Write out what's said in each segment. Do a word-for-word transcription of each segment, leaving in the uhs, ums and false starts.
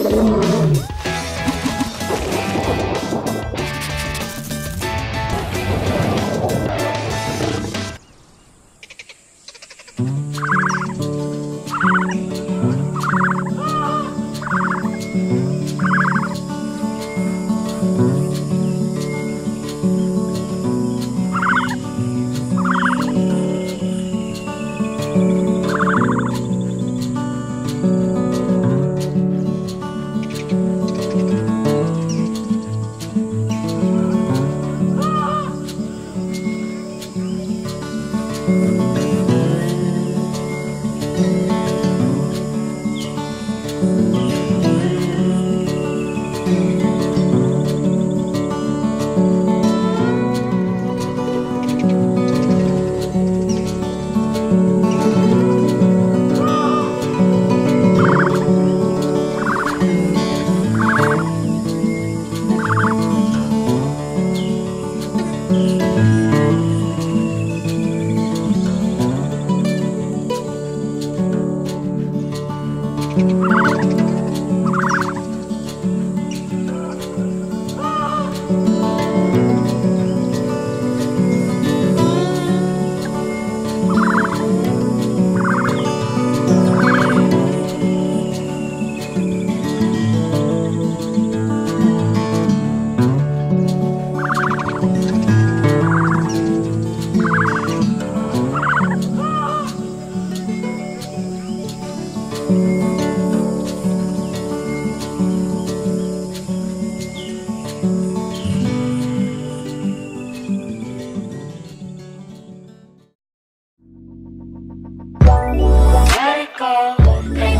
Let it go, let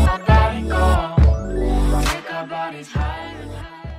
my body go, take our bodies higher and higher.